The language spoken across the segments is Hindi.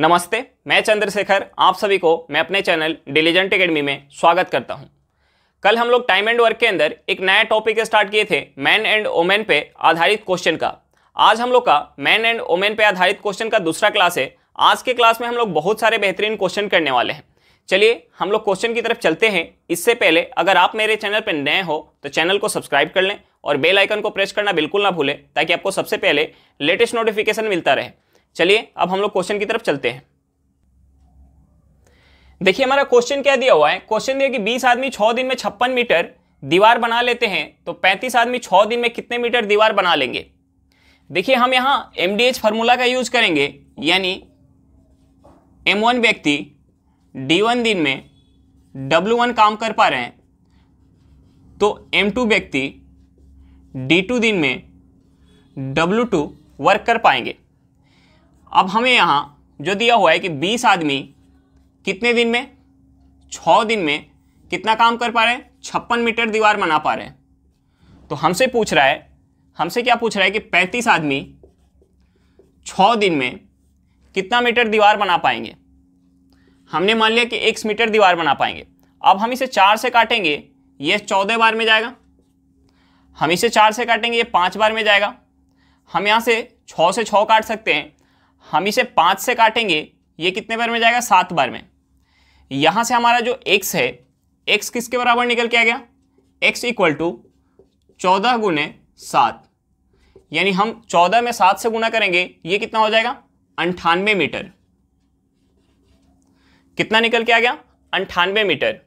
नमस्ते, मैं चंद्रशेखर, आप सभी को मैं अपने चैनल डिलीजेंट एकेडमी में स्वागत करता हूं। कल हम लोग टाइम एंड वर्क के अंदर एक नया टॉपिक स्टार्ट किए थे मैन एंड वुमेन पे आधारित क्वेश्चन का। आज हम लोग का मैन एंड वुमेन पे आधारित क्वेश्चन का दूसरा क्लास है। आज के क्लास में हम लोग बहुत सारे बेहतरीन क्वेश्चन करने वाले हैं। चलिए हम लोग क्वेश्चन की तरफ चलते हैं। इससे पहले अगर आप मेरे चैनल पर नए हो तो चैनल को सब्सक्राइब कर लें और बेल आइकन को प्रेस करना बिल्कुल ना भूलें ताकि आपको सबसे पहले लेटेस्ट नोटिफिकेशन मिलता रहे। चलिए अब हम लोग क्वेश्चन की तरफ चलते हैं। देखिए हमारा क्वेश्चन क्या दिया हुआ है। क्वेश्चन दिया कि 20 आदमी 6 दिन में 56 मीटर दीवार बना लेते हैं तो 35 आदमी 6 दिन में कितने मीटर दीवार बना लेंगे। देखिए हम यहां MDH फार्मूला का यूज करेंगे, यानी M1 व्यक्ति D1 दिन में W1 काम कर पा रहे हैं तो M2 व्यक्ति D2 दिन में W2 वर्क कर पाएंगे। अब हमें यहाँ जो दिया हुआ है कि 20 आदमी कितने दिन में, 6 दिन में कितना काम कर पा रहे हैं, 56 मीटर दीवार बना पा रहे हैं। तो हमसे पूछ रहा है, हमसे क्या पूछ रहा है कि 35 आदमी 6 दिन में कितना मीटर दीवार बना पाएंगे। हमने मान लिया कि 1 मीटर दीवार बना पाएंगे। अब हम इसे 4 से काटेंगे, ये 14 बार में जाएगा। हम इसे 4 से काटेंगे, ये 5 बार में जाएगा। हम यहाँ से 6 काट सकते हैं। हम इसे 5 से काटेंगे, ये कितने बार में जाएगा, 7 बार में। यहाँ से हमारा जो x है, x किसके बराबर निकल के आ गया, x इक्वल टू 14 गुने 7, यानी हम 14 में 7 से गुना करेंगे, ये कितना हो जाएगा 98 मीटर। कितना निकल के आ गया, 98 मीटर।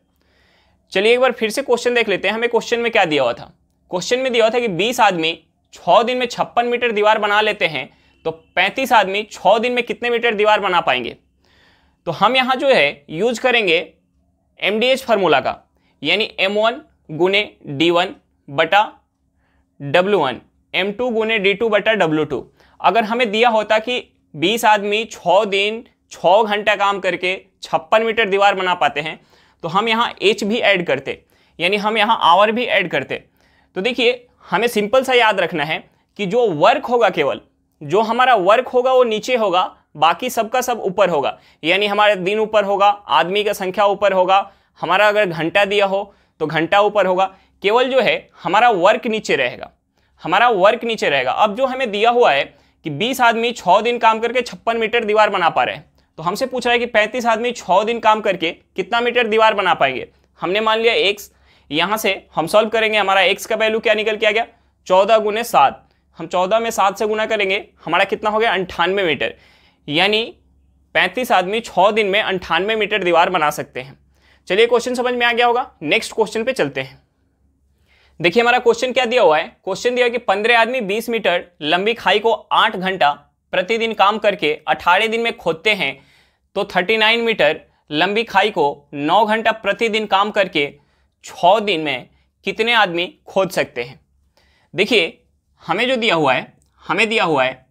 चलिए एक बार फिर से क्वेश्चन देख लेते हैं। हमें क्वेश्चन में क्या दिया हुआ था। क्वेश्चन में दिया हुआ था कि 20 आदमी 6 दिन में 56 मीटर दीवार बना लेते हैं तो 35 आदमी 6 दिन में कितने मीटर दीवार बना पाएंगे। तो हम यहाँ जो है यूज करेंगे MDH फार्मूला का, यानी M1 गुने D1 बटा W1, M2 गुने D2 बटा W2। अगर हमें दिया होता कि 20 आदमी 6 दिन 6 घंटा काम करके 56 मीटर दीवार बना पाते हैं तो हम यहाँ H भी ऐड करते, यानी हम यहाँ आवर भी ऐड करते। तो देखिए हमें सिंपल सा याद रखना है कि जो वर्क होगा, केवल जो हमारा वर्क होगा वो नीचे होगा, बाकी सबका सब ऊपर होगा। यानी हमारा दिन ऊपर होगा, आदमी का संख्या ऊपर होगा, हमारा अगर घंटा दिया हो तो घंटा ऊपर होगा, केवल जो है हमारा वर्क नीचे रहेगा, हमारा वर्क नीचे रहेगा। अब जो हमें दिया हुआ है कि 20 आदमी 6 दिन काम करके 56 मीटर दीवार बना पा रहे हैं तो हमसे पूछ रहा है कि 35 आदमी 6 दिन काम करके कितना मीटर दीवार बना पाएंगे। हमने मान लिया एक्स, यहाँ से हम सॉल्व करेंगे, हमारा एक्स का वैल्यू क्या निकल के आ गया, 14 गुने 7। हम 14 में 7 से गुना करेंगे, हमारा कितना हो गया 98 मीटर। यानी 35 आदमी 6 दिन में 98 मीटर दीवार बना सकते हैं। चलिए क्वेश्चन समझ में आ गया होगा। नेक्स्ट क्वेश्चन पे चलते हैं। देखिए हमारा क्वेश्चन क्या दिया हुआ है। क्वेश्चन दिया कि 15 आदमी 20 मीटर लंबी खाई को 8 घंटा प्रतिदिन काम करके 18 दिन में खोदते हैं तो 39 मीटर लंबी खाई को 9 घंटा प्रतिदिन काम करके 6 दिन में कितने आदमी खोद सकते हैं। देखिए हमें जो दिया हुआ है, हमें दिया हुआ है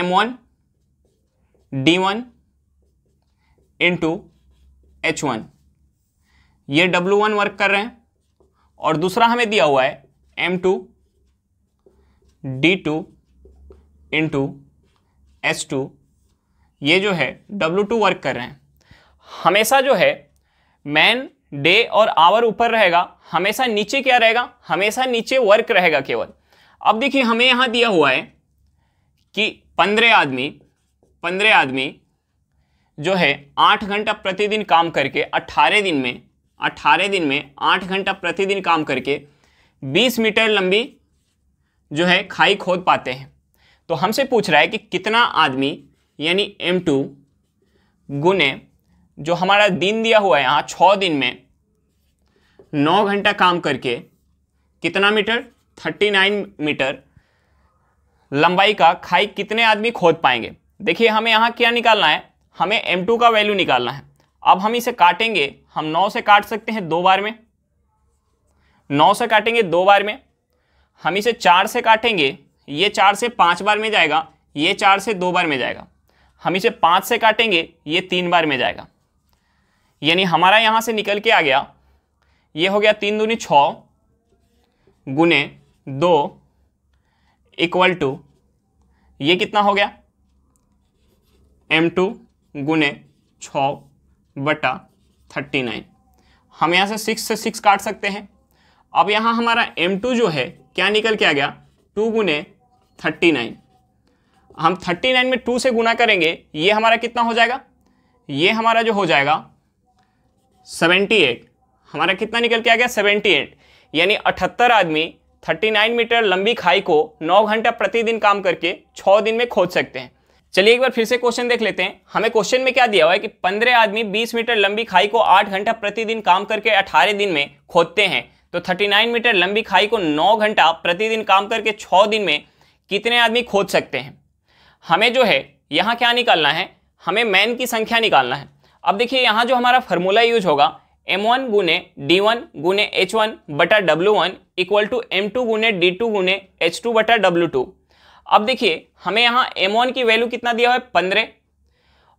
M1 D1 × H1, ये W1 वर्क कर रहे हैं। और दूसरा हमें दिया हुआ है M2 D2 × H2, ये जो है W2 वर्क कर रहे हैं। हमेशा जो है मैन, डे और आवर ऊपर रहेगा, हमेशा नीचे क्या रहेगा, हमेशा नीचे वर्क रहेगा केवल। अब देखिए हमें यहाँ दिया हुआ है कि 15 आदमी जो है 8 घंटा प्रतिदिन काम करके 18 दिन में 8 घंटा प्रतिदिन काम करके 20 मीटर लंबी जो है खाई खोद पाते हैं। तो हमसे पूछ रहा है कि कितना आदमी, यानी M2 गुने जो हमारा दिन दिया हुआ है यहाँ 6 दिन में 9 घंटा काम करके कितना मीटर, 39 मीटर लंबाई का खाई कितने आदमी खोद पाएंगे। देखिए हमें यहाँ क्या निकालना है, हमें M2 का वैल्यू निकालना है। अब हम इसे काटेंगे, हम 9 से काट सकते हैं 2 बार में, 9 से काटेंगे 2 बार में। हम इसे 4 से काटेंगे, ये 4 से 5 बार में जाएगा, ये 4 से 2 बार में जाएगा। हम इसे 5 से काटेंगे, ये 3 बार में जाएगा। यानी हमारा यहाँ से निकल के आ गया, ये हो गया 3 गुने 6 गुने 2 इक्वल टू ये कितना हो गया M2 गुने 6 बटा 39। हम यहाँ से 6 काट सकते हैं। अब यहाँ हमारा M2 जो है क्या निकल के आ गया, 2 गुने 39। हम 39 में 2 से गुना करेंगे, ये हमारा कितना हो जाएगा, ये हमारा जो हो जाएगा 78। हमारा कितना निकल के आ गया 78। यानी 78 आदमी 39 मीटर लंबी खाई को 9 घंटा प्रतिदिन काम करके 6 दिन में खोद सकते हैं। चलिए एक बार फिर से क्वेश्चन देख लेते हैं। हमें क्वेश्चन में क्या दिया हुआ है कि 15 आदमी 20 मीटर लंबी खाई को 8 घंटा प्रतिदिन काम करके 18 दिन में खोदते हैं, तो 39 मीटर लंबी खाई को 9 घंटा प्रतिदिन काम करके 6 दिन में कितने आदमी खोद सकते हैं। हमें जो है यहाँ क्या निकालना है, हमें मैन की संख्या निकालना है। अब देखिए यहाँ जो हमारा फॉर्मूला यूज होगा, m1 गुने d1 गुने h1 बटा w1 इक्वल टू m2 गुने d2 गुने h2 बटा w2। अब देखिए हमें यहाँ m1 की वैल्यू कितना दिया हुआ है 15,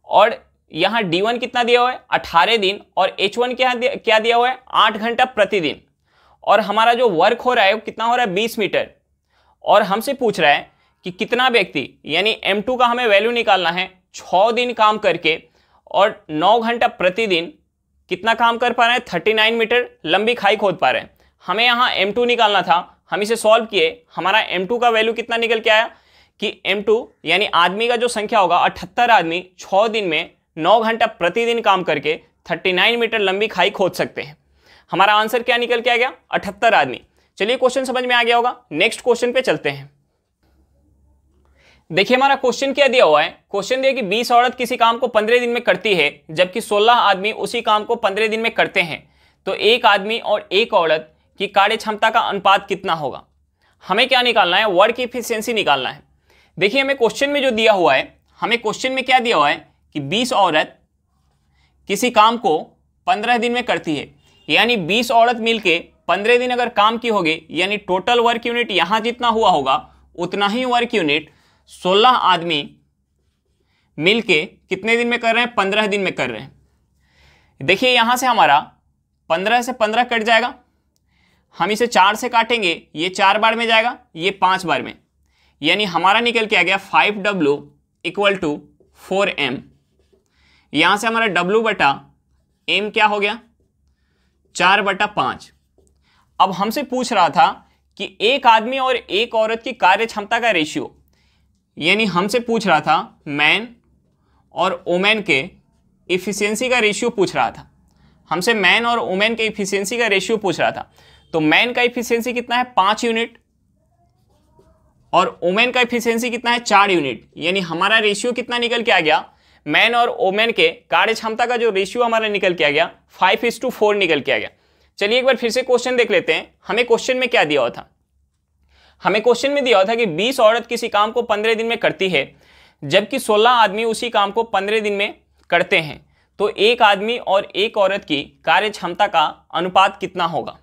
और यहाँ d1 कितना दिया हुआ है 18 दिन, और h1 क्या दिया हुआ है 8 घंटा प्रतिदिन। और हमारा जो वर्क हो रहा है वो कितना हो रहा है 20 मीटर, और हमसे पूछ रहा है कि कितना व्यक्ति, यानी m2 का हमें वैल्यू निकालना है 6 दिन काम करके और 9 घंटा प्रतिदिन कितना काम कर पा रहे हैं, 39 मीटर लंबी खाई खोद पा रहे हैं। हमें यहाँ m2 निकालना था, हम इसे सॉल्व किए, हमारा m2 का वैल्यू कितना निकल के आया कि m2 यानी आदमी का जो संख्या होगा 78 आदमी 6 दिन में 9 घंटा प्रतिदिन काम करके 39 मीटर लंबी खाई खोद सकते हैं। हमारा आंसर क्या निकल के आ गया 78 आदमी। चलिए क्वेश्चन समझ में आ गया होगा, नेक्स्ट क्वेश्चन पे चलते हैं। देखिए हमारा क्वेश्चन क्या दिया हुआ है, क्वेश्चन दिया कि 20 औरत किसी काम को 15 दिन में करती है जबकि 16 आदमी उसी काम को 15 दिन में करते हैं, तो एक आदमी और एक औरत की कार्य क्षमता का अनुपात कितना होगा। हमें क्या निकालना है, वर्क एफिशिएंसी निकालना है। देखिए हमें क्वेश्चन में जो दिया हुआ है, हमें क्वेश्चन में क्या दिया हुआ है कि 20 औरत किसी काम को 15 दिन में करती है, यानी 20 औरत मिलके 15 दिन अगर काम की होगी, यानी टोटल वर्क यूनिट यहाँ जितना हुआ होगा उतना ही वर्क यूनिट 16 आदमी मिलके कितने दिन में कर रहे हैं, 15 दिन में कर रहे हैं। देखिए यहाँ से हमारा 15 से 15 कट जाएगा, हम इसे 4 से काटेंगे, ये 4 बार में जाएगा, ये 5 बार में, यानी हमारा निकल के आ गया 5w इक्वल टू 4m। यहाँ से हमारा w बटा m क्या हो गया 4 बटा 5। अब हमसे पूछ रहा था कि एक आदमी और एक औरत की कार्य क्षमता का रेशियो, यानी हमसे पूछ रहा था मैन और वुमेन के एफिशिएंसी का रेशियो पूछ रहा था, हमसे मैन और वुमेन के एफिशिएंसी का रेशियो पूछ रहा था। तो मैन का एफिशिएंसी कितना है 5 यूनिट और वुमेन का एफिशिएंसी कितना है 4 यूनिट, यानी हमारा रेशियो कितना निकल के आ गया, मैन और वुमेन के कार्य क्षमता का जो रेशियो हमारा निकल के आ गया 5:4 निकल के आ गया। चलिए एक बार फिर से क्वेश्चन देख लेते हैं। हमें क्वेश्चन में क्या दिया हुआ था, हमें क्वेश्चन में दिया हुआ था कि 20 औरत किसी काम को 15 दिन में करती है जबकि 16 आदमी उसी काम को 15 दिन में करते हैं, तो एक आदमी और एक औरत की कार्य क्षमता का अनुपात कितना होगा।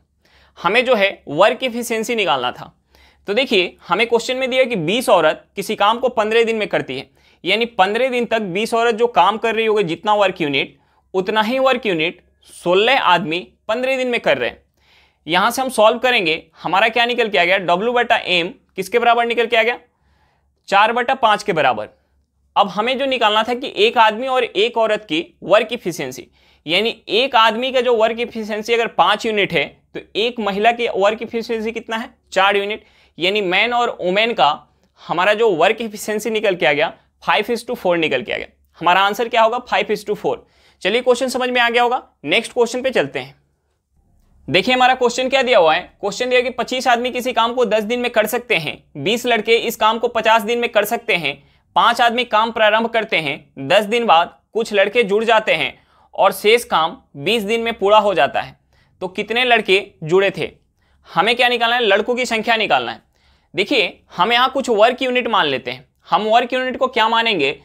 हमें जो है वर्क एफिशिएंसी निकालना था। तो देखिए हमें क्वेश्चन में दिया कि 20 औरत किसी काम को 15 दिन में करती है, यानी 15 दिन तक 20 औरत जो काम कर रही होगी जितना वर्क यूनिट उतना ही वर्क यूनिट 16 आदमी 15 दिन में कर रहे हैं। यहाँ से हम सॉल्व करेंगे, हमारा क्या निकल के आ गया w बटा m किसके बराबर निकल के आ गया 4 बटा 5 के बराबर। अब हमें जो निकालना था कि एक आदमी और एक औरत की वर्क एफिशिएंसी, यानी एक आदमी का जो वर्क एफिशिएंसी अगर 5 यूनिट है तो एक महिला की वर्क एफिशिएंसी कितना है 4 यूनिट, यानी मैन और वुमेन का हमारा जो वर्क एफिशिएंसी निकल के आ गया 5:4 निकल के आ गया। हमारा आंसर क्या होगा 5:4। चलिए क्वेश्चन समझ में आ गया होगा, नेक्स्ट क्वेश्चन पे चलते हैं। देखिए हमारा क्वेश्चन क्या दिया हुआ है, क्वेश्चन दिया कि 25 आदमी किसी काम को 10 दिन में कर सकते हैं, 20 लड़के इस काम को 50 दिन में कर सकते हैं, 5 आदमी काम प्रारंभ करते हैं, 10 दिन बाद कुछ लड़के जुड़ जाते हैं और शेष काम 20 दिन में पूरा हो जाता है, तो कितने लड़के जुड़े थे। हमें क्या निकालना है, लड़कों की संख्या निकालना है। देखिए हम यहाँ कुछ वर्क यूनिट मान लेते हैं, हम वर्क यूनिट को क्या मानेंगे,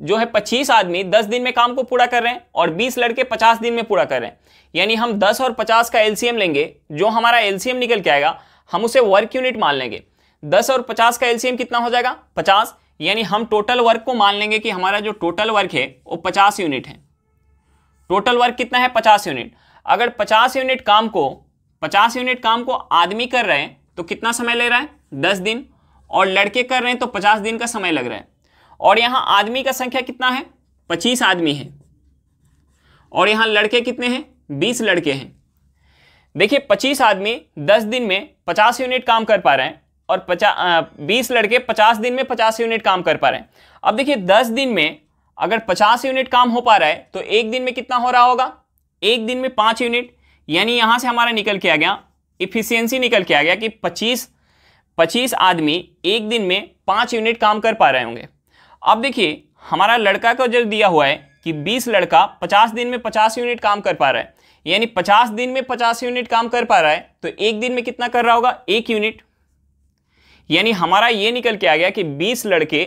जो है 25 आदमी 10 दिन में काम को पूरा कर रहे हैं और 20 लड़के 50 दिन में पूरा कर रहे हैं, यानी हम 10 और 50 का LCM लेंगे, जो हमारा LCM निकल के आएगा हम उसे वर्क यूनिट मान लेंगे। 10 और 50 का LCM कितना हो जाएगा 50, यानी हम टोटल वर्क को मान लेंगे कि हमारा जो टोटल वर्क है वो 50 यूनिट है। टोटल वर्क कितना है 50 यूनिट। अगर 50 यूनिट काम को आदमी कर रहे हैं तो कितना समय ले रहा है 10 दिन, और लड़के कर रहे हैं तो 50 दिन का समय लग रहा है, और यहाँ आदमी का संख्या कितना है 25 आदमी हैं और यहाँ लड़के कितने हैं, 20 लड़के हैं। देखिए 25 आदमी 10 दिन में 50 यूनिट काम कर पा रहे हैं और 20 लड़के 50 दिन में 50 यूनिट काम कर पा रहे हैं। अब देखिए 10 दिन में अगर 50 यूनिट काम हो पा रहा है तो एक दिन में कितना हो रहा होगा, एक दिन में 5 यूनिट। यानी यहाँ से हमारा निकल के आ गया इफिशियंसी, निकल के आ गया कि 25 आदमी एक दिन में 5 यूनिट काम कर पा रहे होंगे। अब देखिए हमारा लड़का को जो दिया हुआ है कि 20 लड़का 50 दिन में 50 यूनिट काम कर पा रहा है, यानी 50 दिन में 50 यूनिट काम कर पा रहा है तो एक दिन में कितना कर रहा होगा, 1 यूनिट। यानी हमारा ये निकल के आ गया कि 20 लड़के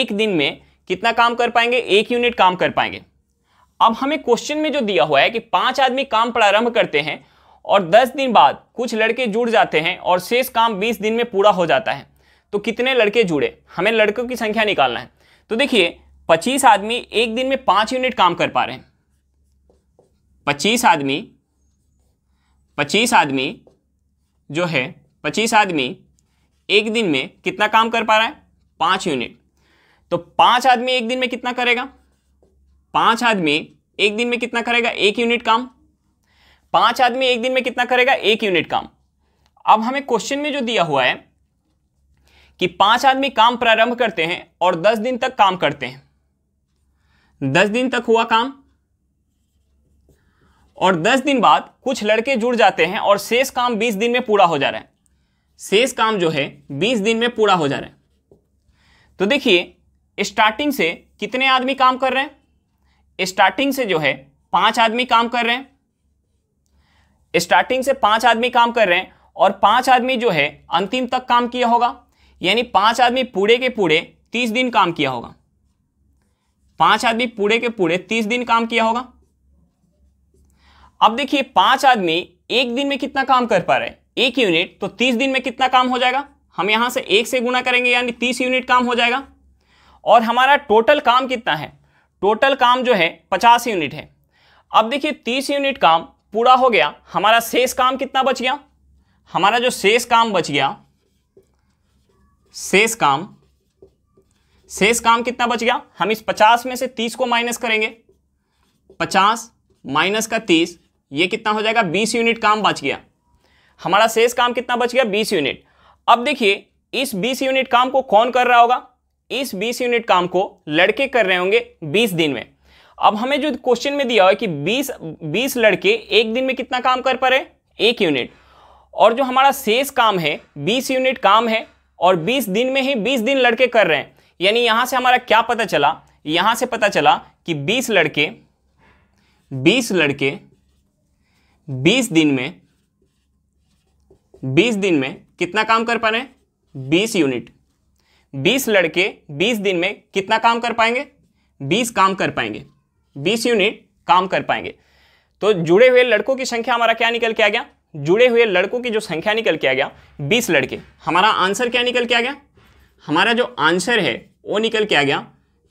एक दिन में कितना काम कर पाएंगे, 1 यूनिट काम कर पाएंगे। अब हमें क्वेश्चन में जो दिया हुआ है कि 5 आदमी काम प्रारंभ करते हैं और 10 दिन बाद कुछ लड़के जुड़ जाते हैं और शेष काम 20 दिन में पूरा हो जाता है, तो कितने लड़के जुड़े, हमें लड़कों की संख्या निकालना है। तो देखिए 25 आदमी एक दिन में 5 यूनिट काम कर पा रहे हैं, 25 आदमी जो है 25 आदमी एक दिन में कितना काम कर पा रहा है, 5 यूनिट। तो 5 आदमी एक दिन में कितना करेगा, 5 आदमी एक दिन में कितना करेगा, 1 यूनिट काम। 5 आदमी एक दिन में कितना करेगा, 1 यूनिट काम। अब हमें क्वेश्चन में जो दिया हुआ है कि 5 आदमी काम प्रारंभ करते हैं और 10 दिन तक काम करते हैं, 10 दिन तक हुआ काम और 10 दिन बाद कुछ लड़के जुड़ जाते हैं और शेष काम 20 दिन में पूरा हो जा रहा है, शेष काम जो है 20 दिन में पूरा हो जा रहा है। तो देखिए स्टार्टिंग से कितने आदमी काम कर रहे हैं, स्टार्टिंग से जो है 5 आदमी काम कर रहे हैं, स्टार्टिंग से 5 आदमी काम कर रहे हैं और 5 आदमी जो है अंतिम तक काम किया होगा, यानी 5 आदमी पूरे के पूरे 30 दिन काम किया होगा, 5 आदमी पूरे के पूरे 30 दिन काम किया होगा। अब देखिए 5 आदमी एक दिन में कितना काम कर पा रहे हैं, 1 यूनिट, तो 30 दिन में कितना काम हो जाएगा, हम यहां से 1 से गुणा करेंगे यानी 30 यूनिट काम हो जाएगा। और हमारा टोटल काम कितना है, टोटल काम जो है 50 यूनिट है। अब देखिए 30 यूनिट काम पूरा हो गया, हमारा शेष काम कितना बच गया, हमारा जो शेष काम बच गया, शेष काम कितना बच गया, हम इस 50 में से 30 को माइनस करेंगे, 50 माइनस का 30, ये कितना हो जाएगा, 20 यूनिट काम बच गया। हमारा शेष काम कितना बच गया, 20 यूनिट। अब देखिए इस 20 यूनिट काम को कौन कर रहा होगा, इस 20 यूनिट काम को लड़के कर रहे होंगे 20 दिन में। अब हमें जो क्वेश्चन में दिया हुआ है कि 20 लड़के एक दिन में कितना काम कर पा रहे हैं, 1 यूनिट, और जो हमारा शेष काम है 20 यूनिट काम है और 20 दिन में ही 20 दिन लड़के कर रहे हैं। यानी यहाँ से हमारा क्या पता चला, यहाँ से पता चला कि 20 लड़के 20 दिन में कितना काम कर पा रहे हैं, 20 यूनिट। 20 लड़के 20 दिन में कितना काम कर पाएंगे, 20 काम कर पाएंगे, 20 यूनिट काम कर पाएंगे। तो जुड़े हुए लड़कों की संख्या हमारा क्या निकल के आ गया, जुड़े हुए लड़कों की जो संख्या निकल के आ गया 20 लड़के। हमारा आंसर क्या निकल के आ गया, हमारा जो आंसर है वो निकल के आ गया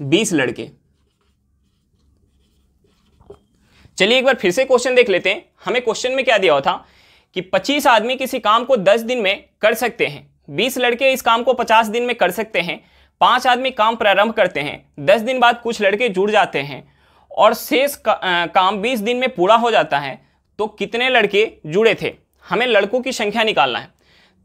20 लड़के। चलिए एक बार फिर से क्वेश्चन देख लेते हैं। हमें क्वेश्चन में क्या दिया हुआ था कि 25 आदमी किसी काम को 10 दिन में कर सकते हैं, 20 लड़के इस काम को 50 दिन में कर सकते हैं, 5 आदमी काम प्रारंभ करते हैं, 10 दिन बाद कुछ लड़के जुड़ जाते हैं और शेष काम 20 दिन में पूरा हो जाता है, तो कितने लड़के जुड़े थे, हमें लड़कों की संख्या निकालना है।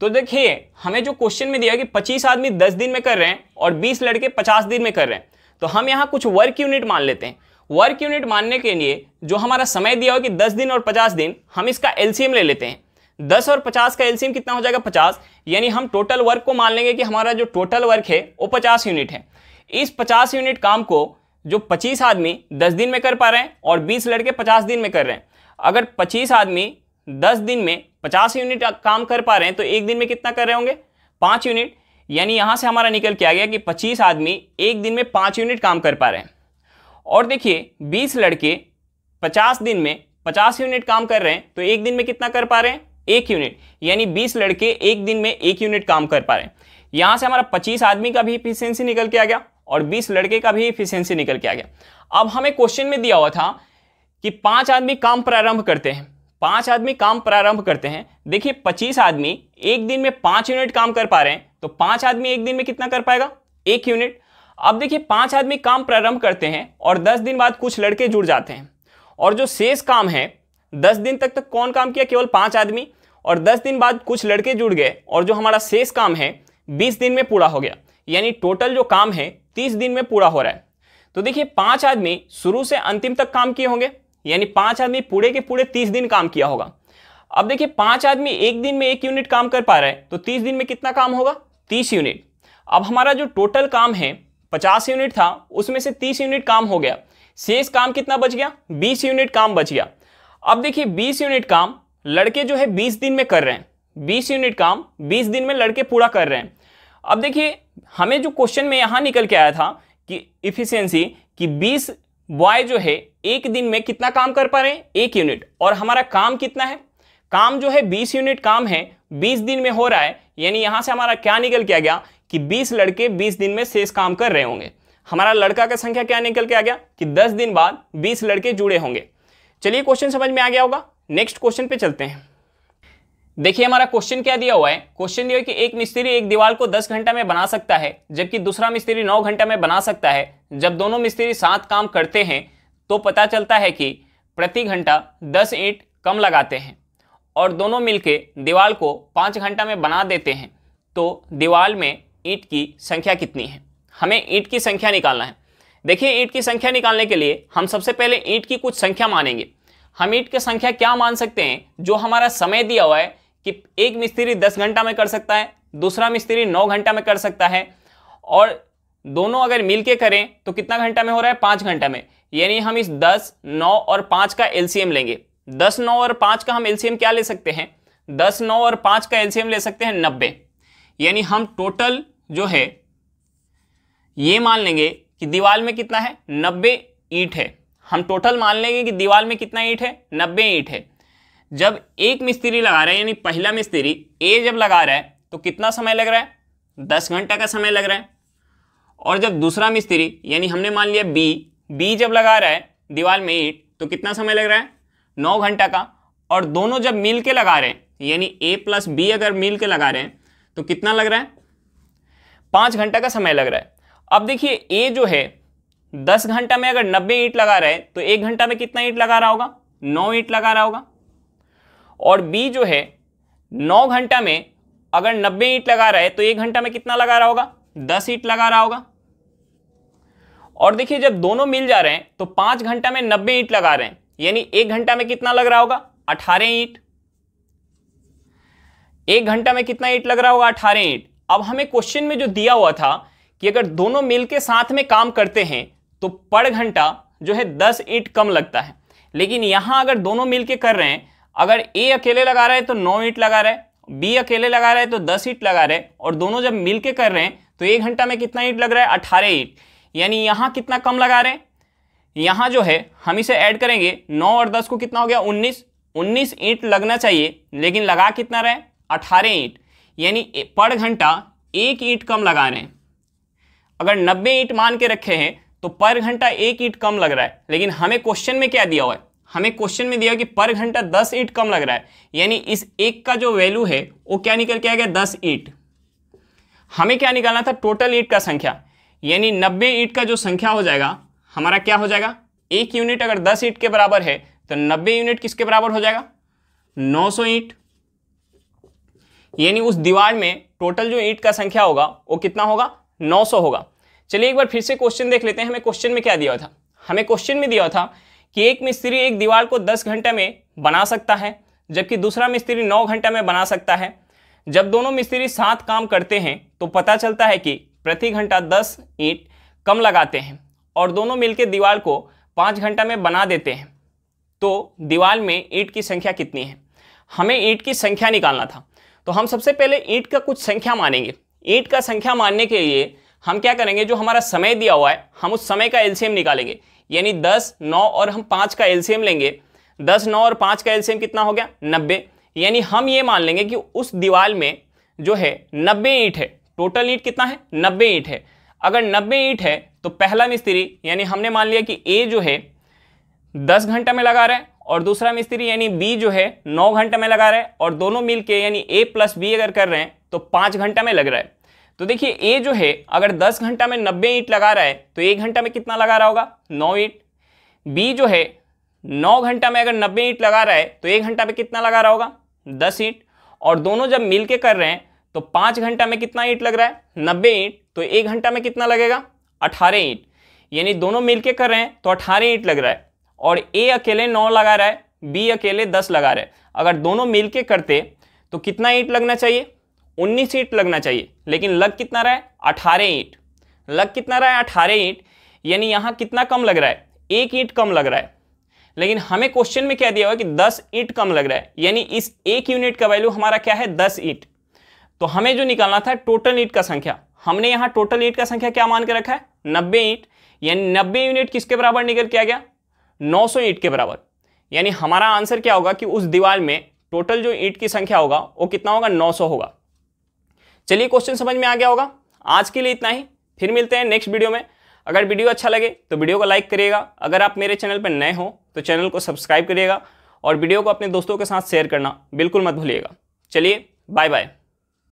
तो देखिए हमें जो क्वेश्चन में दिया कि 25 आदमी 10 दिन में कर रहे हैं और 20 लड़के 50 दिन में कर रहे हैं, तो हम यहाँ कुछ वर्क यूनिट मान लेते हैं। वर्क यूनिट मानने के लिए जो हमारा समय दिया हो कि 10 दिन और 50 दिन, हम इसका एलसीएम ले लेते हैं। 10 और 50 का एलसीएम कितना हो जाएगा, 50, यानी हम टोटल वर्क को मान लेंगे कि हमारा जो टोटल वर्क है वो 50 यूनिट है। इस 50 यूनिट काम को जो 25 आदमी 10 दिन में कर पा रहे हैं और 20 लड़के 50 दिन में कर रहे हैं, अगर 25 आदमी 10 दिन में 50 यूनिट काम कर पा रहे हैं तो एक दिन में कितना कर रहे होंगे, 5 यूनिट। यानी यहाँ से हमारा निकल के आ गया कि 25 आदमी एक दिन में 5 यूनिट काम कर पा रहे हैं। और देखिए 20 लड़के 50 दिन में 50 यूनिट काम कर रहे हैं तो एक दिन में कितना कर पा रहे हैं, 1 यूनिट, यानी 20 लड़के एक दिन में 1 यूनिट काम कर पा रहे हैं। यहाँ से हमारा 25 आदमी का भी इफिशियंसी निकल के आ गया और 20 लड़के का भी इफिशियंसी निकल के आ गया। अब हमें क्वेश्चन में दिया हुआ था कि 5 आदमी काम प्रारंभ करते हैं, 5 आदमी काम प्रारंभ करते हैं। देखिए 25 आदमी एक दिन में 5 यूनिट काम कर पा रहे हैं तो 5 आदमी एक दिन में कितना कर पाएगा, 1 यूनिट। अब देखिए 5 आदमी काम प्रारंभ करते हैं और 10 दिन बाद कुछ लड़के जुड़ जाते हैं और जो शेष काम है 10 दिन तक कौन काम किया, केवल 5 आदमी, और 10 दिन बाद कुछ लड़के जुड़ गए और जो हमारा शेष काम है 20 दिन में पूरा हो गया, यानी टोटल जो काम है 30 दिन में पूरा हो रहा है। तो देखिए 5 आदमी शुरू से अंतिम तक काम किए होंगे, यानी 5 आदमी पूरे के पूरे 30 दिन काम किया होगा। अब देखिए 5 आदमी एक दिन में 1 यूनिट काम कर पा रहा है तो 30 दिन में कितना काम होगा, 30 यूनिट। अब हमारा जो टोटल काम है 50 यूनिट था, उसमें से 30 यूनिट काम हो गया, शेष काम कितना बच गया, 20 यूनिट काम बच गया। अब देखिए 20 यूनिट काम लड़के जो है 20 दिन में कर रहे हैं, 20 यूनिट काम 20 दिन में लड़के पूरा कर रहे हैं। अब देखिए हमें जो क्वेश्चन में यहाँ निकल के आया था कि इफिशियंसी कि 20 बॉय जो है एक दिन में कितना काम कर पा रहे हैं, 1 यूनिट, और हमारा काम कितना है, काम जो है 20 यूनिट काम है 20 दिन में हो रहा है, यानी यहाँ से हमारा क्या निकल के आ गया कि 20 लड़के 20 दिन में शेष काम कर रहे होंगे। हमारा लड़का का संख्या क्या निकल के आ गया कि 10 दिन बाद 20 लड़के जुड़े होंगे। चलिए क्वेश्चन समझ में आ गया होगा, नेक्स्ट क्वेश्चन पे चलते हैं। देखिए हमारा क्वेश्चन क्या दिया हुआ है, क्वेश्चन दिया है कि एक मिस्त्री एक दीवार को 10 घंटा में बना सकता है जबकि दूसरा मिस्त्री 9 घंटा में बना सकता है। जब दोनों मिस्त्री साथ काम करते हैं तो पता चलता है कि प्रति घंटा 10 ईंट कम लगाते हैं और दोनों मिलके दीवार को 5 घंटा में बना देते हैं, तो दीवार में ईंट की संख्या कितनी है। हमें ईंट की संख्या निकालना है। देखिए ईंट की संख्या निकालने के लिए हम सबसे पहले ईंट की कुछ संख्या मानेंगे। हम ईंट की संख्या क्या मान सकते हैं, जो हमारा समय दिया हुआ है कि एक मिस्त्री 10 घंटा में कर सकता है, दूसरा मिस्त्री 9 घंटा में कर सकता है, और दोनों अगर मिलके करें तो कितना घंटा में हो रहा है, 5 घंटा में। यानी हम इस 10, 9 और 5 का एलसीएम लेंगे। 10, 9 और 5 का हम एलसीएम क्या ले सकते हैं, 10, 9 और 5 का एलसीएम ले सकते हैं 90। यानी हम टोटल जो है ये मान लेंगे कि दीवार में कितना है, 90 ईंट है। हम टोटल मान लेंगे कि दीवार में कितना ईंट है, 90 ईंट है। जब एक मिस्त्री लगा रहा है, यानी पहला मिस्त्री ए जब लगा रहा है तो कितना समय लग रहा है, 10 घंटा का समय लग रहा है। और जब दूसरा मिस्त्री यानी हमने मान लिया बी जब लगा रहा है दीवार में ईंट तो कितना समय लग रहा है, 9 घंटा का। और दोनों जब मिल के लगा रहे हैं, यानी ए प्लस बी अगर मिल के लगा रहे हैं तो कितना लग रहा है, 5 घंटा का समय लग रहा है। अब देखिए ए जो है 10 घंटा में अगर 90 ईंट लगा रहा है तो 1 घंटा में कितना ईंट लगा रहा होगा, 9 ईंट लगा रहा होगा। और बी जो है 9 घंटा में अगर 90 ईंट लगा रहा है तो 1 घंटा में कितना लगा रहा होगा, 10 ईंट लगा रहा होगा। और देखिए जब दोनों मिल जा रहे हैं तो 5 घंटा में 90 ईंट लगा रहे हैं, यानी 1 घंटा में कितना लग रहा होगा, 18 ईंट। 1 घंटा में कितना ईंट लग रहा होगा, 18 ईंट। अब हमें क्वेश्चन में जो दिया हुआ था कि अगर दोनों मिलकर साथ में काम करते हैं तो पर घंटा जो है 10 ईंट कम लगता है, लेकिन यहाँ अगर दोनों मिलकर कर रहे हैं, अगर ए अकेले लगा रहा है तो 9 ईंट लगा रहा है, बी अकेले लगा रहा है तो 10 ईंट लगा रहा है, और दोनों जब मिलके कर रहे हैं तो 1 घंटा में कितना ईंट लग रहा है, 18 ईंट। यानी यहाँ कितना कम लगा रहे हैं, यहाँ जो है हम इसे ऐड करेंगे, 9 और 10 को कितना हो गया, 19 ईंट लगना चाहिए, लेकिन लगा कितना रहे, 18 ईंट। यानी पर घंटा 1 ईंट कम लगा रहे हैं। अगर 90 ईंट मान के रखे हैं तो पर घंटा 1 ईंट कम लग रहा है, लेकिन हमें क्वेश्चन में क्या दिया हुआ है, हमें क्वेश्चन में दिया कि पर घंटा 10 ईंट कम लग रहा है, यानी इस 1 का जो वैल्यू है वो क्या निकल के आ गया, 10 ईंट। हमें क्या निकालना था, टोटल ईंट का संख्या, यानी 90 ईंट का जो संख्या हो जाएगा हमारा क्या हो जाएगा, 1 यूनिट अगर 10 ईंट के बराबर है तो 90 यूनिट किसके बराबर हो जाएगा, 900 ईंट। यानी उस दीवार में टोटल जो ईंट का संख्या होगा वो कितना होगा, 900 होगा। चलिए एक बार फिर से क्वेश्चन देख लेते हैं, हमें क्वेश्चन में क्या दिया था। हमें क्वेश्चन में दिया था कि एक मिस्त्री एक दीवार को 10 घंटा में बना सकता है जबकि दूसरा मिस्त्री 9 घंटा में बना सकता है। जब दोनों मिस्त्री साथ काम करते हैं तो पता चलता है कि प्रति घंटा 10 ईंट कम लगाते हैं और दोनों मिलकर दीवार को 5 घंटा में बना देते हैं, तो दीवार में ईंट की संख्या कितनी है। हमें ईंट की संख्या निकालना था, तो हम सबसे पहले ईंट का कुछ संख्या मानेंगे। ईंट का संख्या मानने के लिए हम क्या करेंगे, जो हमारा समय दिया हुआ है हम उस समय का एलसीएम निकालेंगे, यानी 10, 9 और हम 5 का एलसीएम लेंगे। 10, 9 और 5 का एलसीएम कितना हो गया, 90। यानी हम ये मान लेंगे कि उस दीवार में जो है 90 ईंट है, टोटल ईंट कितना है, 90 ईंट है। अगर 90 ईंट है तो पहला मिस्त्री यानी हमने मान लिया कि ए जो है 10 घंटा में लगा रहा है और दूसरा मिस्त्री यानी बी जो है 9 घंटा में लगा रहा है, और दोनों मिल के यानी ए प्लस बी अगर कर रहे हैं तो 5 घंटा में लग रहा है। तो देखिए ए जो है अगर 10 घंटा में 90 ईंट लगा रहा है तो 1 घंटा में कितना लगा रहा होगा 9 ईंट। बी जो है 9 घंटा में अगर 90 ईंट लगा रहा है तो 1 घंटा में कितना लगा रहा होगा 10 ईंट। और दोनों जब मिल के कर रहे हैं तो 5 घंटा में कितना ईंट लग रहा है 90 ईंट, तो 1 घंटा में कितना लगेगा 18 ईंट। यानी दोनों मिल के कर रहे हैं तो 18 ईंट लग रहा है और ए अकेले 9 लगा रहा है, बी अकेले 10 लगा रहा है। अगर दोनों मिल के करते तो कितना ईंट लगना चाहिए 19 ईंट लगना चाहिए, लेकिन लग कितना रहा है 18 ईंट। लग कितना रहा है 18 ईंट, यानी यहाँ कितना कम लग रहा है 1 ईंट कम लग रहा है। लेकिन हमें क्वेश्चन में क्या दिया हुआ है कि 10 ईंट कम लग रहा है, यानी इस 1 यूनिट का वैल्यू हमारा क्या है 10 ईंट। तो हमें जो निकालना था टोटल ईंट का संख्या, हमने यहाँ टोटल ईंट का संख्या क्या मान के रखा है 90 ईंट। यानी 90 यूनिट किसके बराबर निकल के आ गया 900 ईंट के बराबर। यानी हमारा आंसर क्या होगा कि उस दीवार में टोटल जो ईंट की संख्या होगा वो कितना होगा 900 होगा। चलिए क्वेश्चन समझ में आ गया होगा। आज के लिए इतना ही, फिर मिलते हैं नेक्स्ट वीडियो में। अगर वीडियो अच्छा लगे तो वीडियो को लाइक करिएगा, अगर आप मेरे चैनल पर नए हो तो चैनल को सब्सक्राइब करिएगा और वीडियो को अपने दोस्तों के साथ शेयर करना बिल्कुल मत भूलिएगा। चलिए बाय बाय।